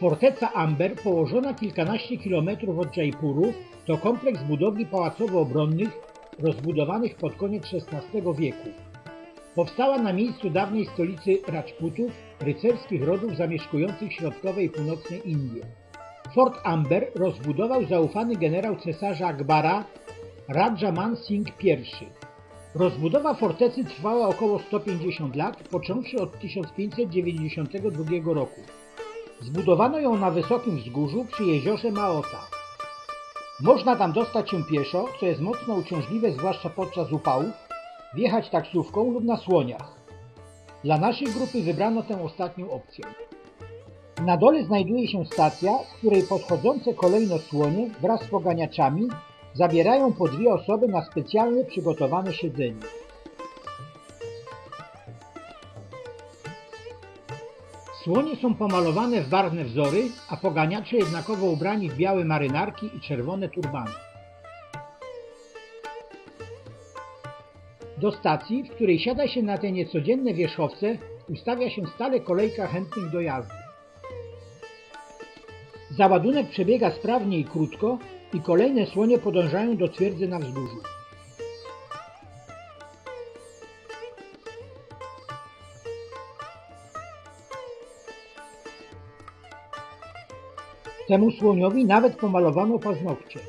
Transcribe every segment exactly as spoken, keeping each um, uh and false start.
Forteca Amber, położona kilkanaście kilometrów od Jaipuru, to kompleks budowli pałacowo-obronnych rozbudowanych pod koniec szesnastego wieku. Powstała na miejscu dawnej stolicy Rajputów, rycerskich rodów zamieszkujących środkowe i północne Indie. Fort Amber rozbudował zaufany generał cesarza Akbara, Raja Man Singh pierwszy. Rozbudowa fortecy trwała około sto pięćdziesiąt lat, począwszy od tysiąc pięćset dziewięćdziesiątego drugiego roku. Zbudowano ją na wysokim wzgórzu przy jeziorze Maota. Można tam dostać się pieszo, co jest mocno uciążliwe, zwłaszcza podczas upałów, wjechać taksówką lub na słoniach. Dla naszej grupy wybrano tę ostatnią opcję. Na dole znajduje się stacja, z której podchodzące kolejno słonie wraz z poganiaczami zabierają po dwie osoby na specjalnie przygotowane siedzenie. Słonie są pomalowane w barwne wzory, a poganiacze jednakowo ubrani w białe marynarki i czerwone turbany. Do stacji, w której siada się na te niecodzienne wierzchowce, ustawia się stale kolejka chętnych do jazdy. Załadunek przebiega sprawnie i krótko i kolejne słonie podążają do twierdzy na wzgórzu. Temu słoniowi nawet pomalowano paznokcie.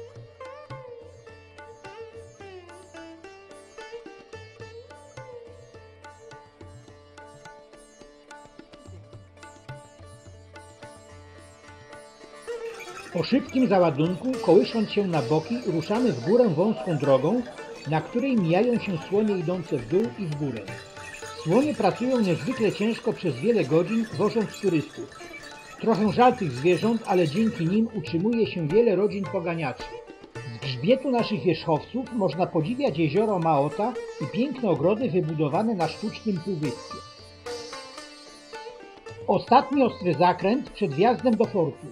Po szybkim załadunku, kołysząc się na boki, ruszamy w górę wąską drogą, na której mijają się słonie idące w dół i w górę. Słonie pracują niezwykle ciężko przez wiele godzin, wożąc turystów. Trochę żal tych zwierząt, ale dzięki nim utrzymuje się wiele rodzin poganiaczy. Z grzbietu naszych wierzchowców można podziwiać jezioro Maota i piękne ogrody wybudowane na sztucznym półwyspie. Ostatni ostry zakręt przed wjazdem do fortu.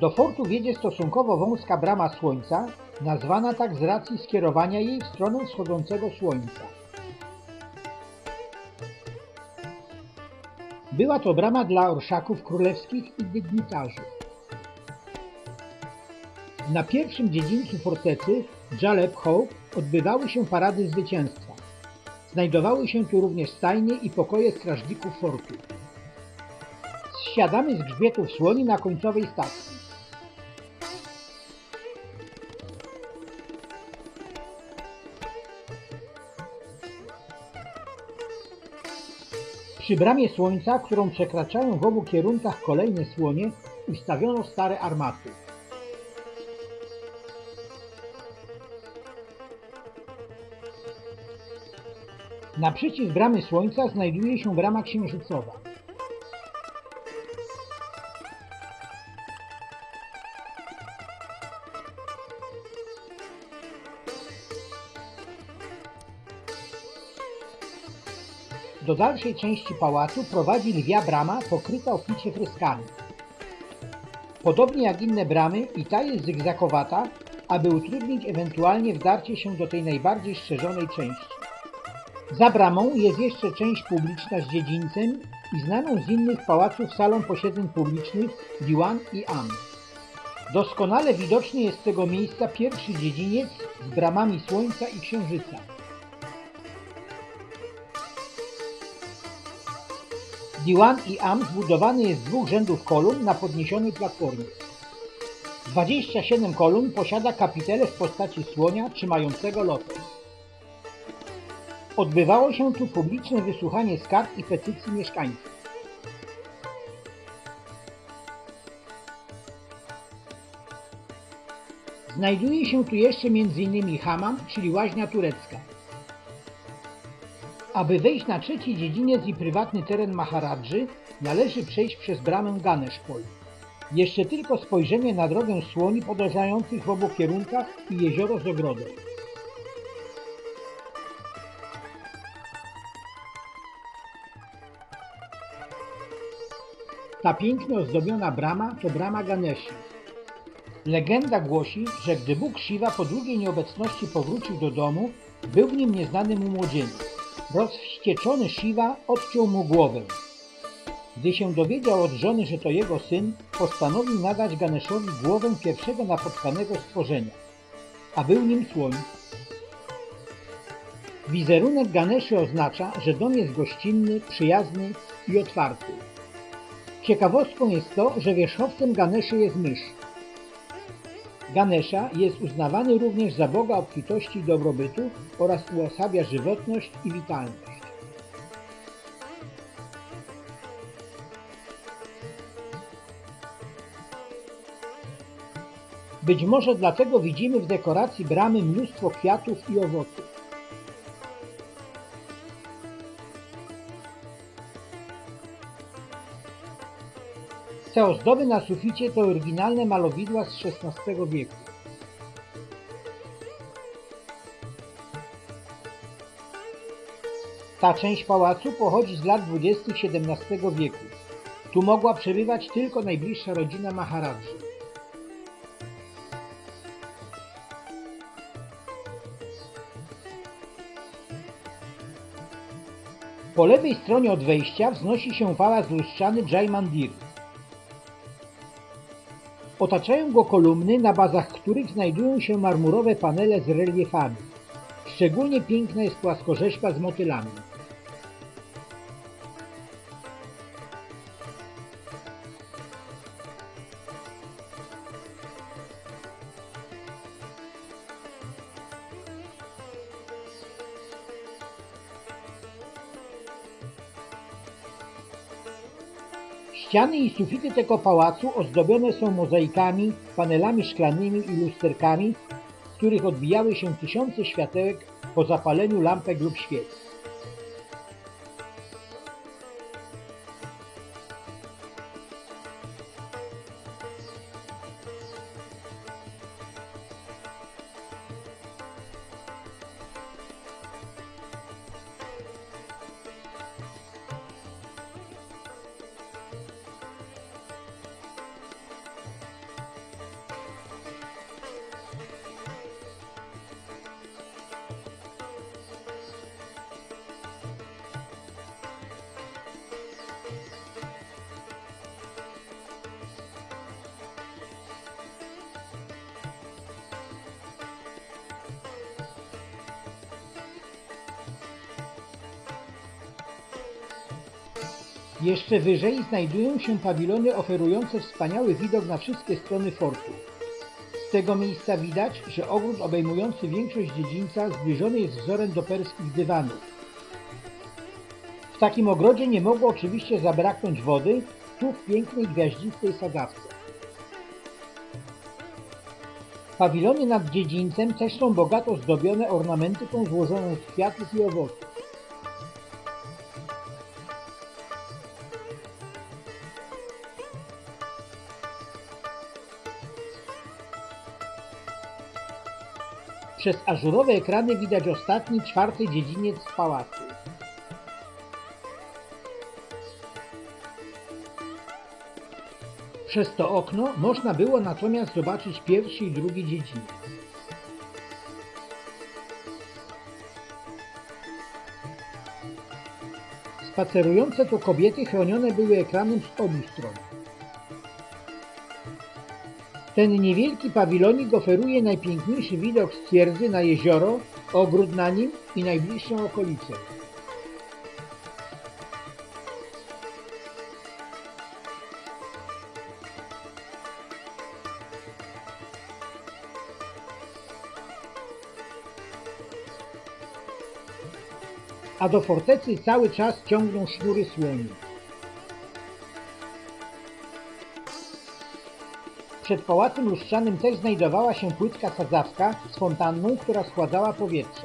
Do fortu wiedzie stosunkowo wąska brama słońca, nazwana tak z racji skierowania jej w stronę wschodzącego słońca. Była to brama dla orszaków królewskich i dygnitarzy. Na pierwszym dziedzińcu fortecy, Jaleb Ho, odbywały się parady zwycięstwa. Znajdowały się tu również stajnie i pokoje strażników fortu. Zsiadamy z grzbietów słoni na końcowej stacji. Przy bramie słońca, którą przekraczają w obu kierunkach kolejne słonie, ustawiono stare armaty. Naprzeciw bramy słońca znajduje się brama księżycowa. Do dalszej części pałacu prowadzi lwia brama pokryta obficie freskami. Podobnie jak inne bramy, i ta jest zygzakowata, aby utrudnić ewentualnie wdarcie się do tej najbardziej strzeżonej części. Za bramą jest jeszcze część publiczna z dziedzińcem i znaną z innych pałaców salą posiedzeń publicznych Diwan-i-Am. Doskonale widoczny jest z tego miejsca pierwszy dziedziniec z bramami słońca i księżyca. Diwan-i-Am zbudowany jest z dwóch rzędów kolumn na podniesionej platformie. dwadzieścia siedem kolumn posiada kapitele w postaci słonia trzymającego lotę. Odbywało się tu publiczne wysłuchanie skarg i petycji mieszkańców. Znajduje się tu jeszcze między innymi hamam, czyli łaźnia turecka. Aby wejść na trzeci dziedziniec i prywatny teren Maharadży, należy przejść przez bramę Ganesh Pol. Jeszcze tylko spojrzenie na drogę słoni podążających w obu kierunkach i jezioro z ogrodem. Ta pięknie ozdobiona brama to brama Ganeshi. Legenda głosi, że gdy Bóg Siwa po długiej nieobecności powrócił do domu, był w nim nieznany mu młodzieniec. Rozwścieczony Siwa odciął mu głowę. Gdy się dowiedział od żony, że to jego syn, postanowił nadać Ganeszowi głowę pierwszego napotkanego stworzenia, a był nim słoń. Wizerunek Ganeszy oznacza, że dom jest gościnny, przyjazny i otwarty. Ciekawostką jest to, że wierzchowcem Ganeszy jest mysz. Ganesha jest uznawany również za boga obfitości i dobrobytu oraz uosabia żywotność i witalność. Być może dlatego widzimy w dekoracji bramy mnóstwo kwiatów i owoców. Te ozdoby na suficie to oryginalne malowidła z szesnastego wieku. Ta część pałacu pochodzi z lat dwudziestych siedemnastego wieku. Tu mogła przebywać tylko najbliższa rodzina Maharadży. Po lewej stronie od wejścia wznosi się pałac lustrzany Jaymandir. Otaczają go kolumny, na bazach których znajdują się marmurowe panele z reliefami. Szczególnie piękna jest płaskorzeźba z motylami. Ściany i sufity tego pałacu ozdobione są mozaikami, panelami szklanymi i lusterkami, z których odbijały się tysiące światełek po zapaleniu lampek lub świec. Jeszcze wyżej znajdują się pawilony oferujące wspaniały widok na wszystkie strony fortu. Z tego miejsca widać, że ogród obejmujący większość dziedzińca zbliżony jest wzorem do perskich dywanów. W takim ogrodzie nie mogło oczywiście zabraknąć wody, tu w pięknej gwiaździstej sadzawce. Pawilony nad dziedzińcem też są bogato zdobione ornamentyką złożoną z kwiatów i owoców. Przez ażurowe ekrany widać ostatni, czwarty dziedziniec z pałacu. Przez to okno można było natomiast zobaczyć pierwszy i drugi dziedziniec. Spacerujące tu kobiety chronione były ekranem z obu stron. Ten niewielki pawilonik oferuje najpiękniejszy widok z twierdzy na jezioro, ogród na nim i najbliższą okolicę. A do fortecy cały czas ciągną sznury słoni. Przed pałacem lustrzanym też znajdowała się płytka sadzawka z fontanną, która schładzała powietrze.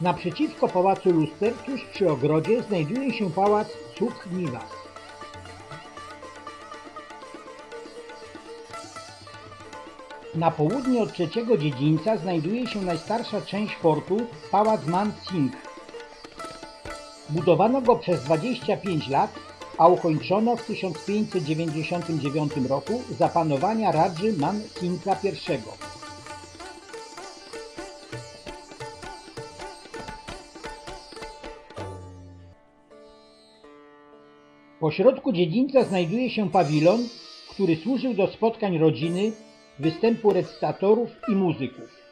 Naprzeciwko pałacu luster, tuż przy ogrodzie, znajduje się pałac Sukh Niwas. Na południe od trzeciego dziedzińca znajduje się najstarsza część fortu, pałac Man Singh. Budowano go przez dwadzieścia pięć lat, a ukończono w tysiąc pięćset dziewięćdziesiątym dziewiątym roku za panowania Radży Man Singha pierwszego. Pośrodku dziedzińca znajduje się pawilon, który służył do spotkań rodziny, występu recytatorów i muzyków.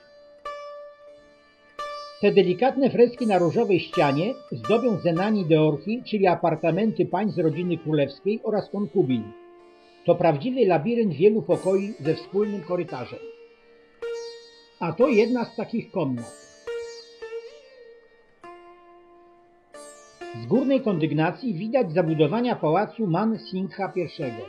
Te delikatne freski na różowej ścianie zdobią Zenani Deorhi, czyli apartamenty pań z rodziny królewskiej oraz konkubin. To prawdziwy labirynt wielu pokoi ze wspólnym korytarzem. A to jedna z takich komnat. Z górnej kondygnacji widać zabudowania pałacu Man Singha pierwszego.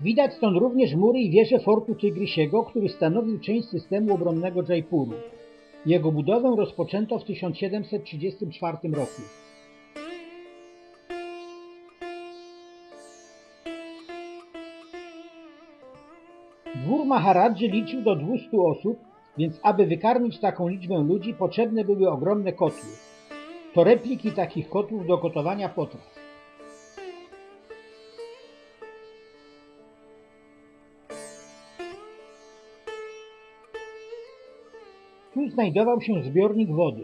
Widać stąd również mury i wieże fortu Tygrysiego, który stanowił część systemu obronnego Jaipuru. Jego budowę rozpoczęto w tysiąc siedemset trzydziestym czwartym roku. Dwór Maharadży liczył do dwustu osób, więc aby wykarmić taką liczbę ludzi, potrzebne były ogromne kotły. To repliki takich kotłów do gotowania potraw. Tu znajdował się zbiornik wody.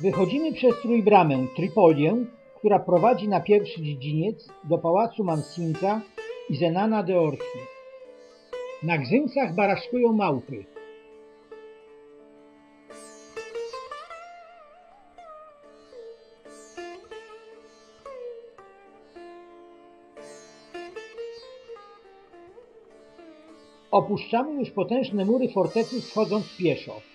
Wychodzimy przez trójbramę, Tripolię, która prowadzi na pierwszy dziedziniec do pałacu Man Singha i Zenana Deorhi. Na grzymsach baraszkują małpy. Opuszczamy już potężne mury fortecy, schodząc pieszo.